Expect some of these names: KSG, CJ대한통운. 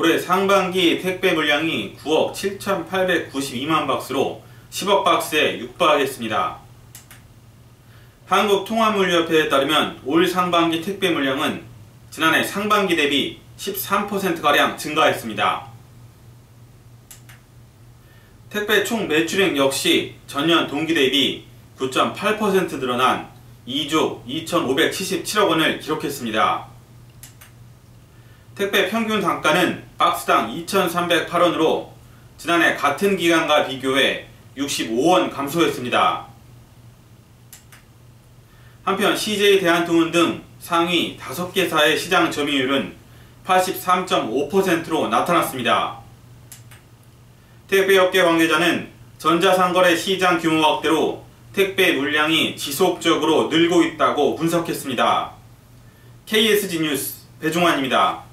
올해 상반기 택배 물량이 9억 7,892만 박스로 10억 박스에 육박했습니다. 한국통화물류협회에 따르면 올 상반기 택배 물량은 지난해 상반기 대비 13%가량 증가했습니다. 택배 총 매출액 역시 전년 동기 대비 9.8% 늘어난 2조 2,577억 원을 기록했습니다. 택배 평균 단가는 박스당 2,308원으로 지난해 같은 기간과 비교해 65원 감소했습니다. 한편 CJ대한통운 등 상위 5개사의 시장 점유율은 83.5%로 나타났습니다. 택배업계 관계자는 전자상거래 시장 규모 확대로 택배 물량이 지속적으로 늘고 있다고 분석했습니다. KSG 뉴스 배종환입니다.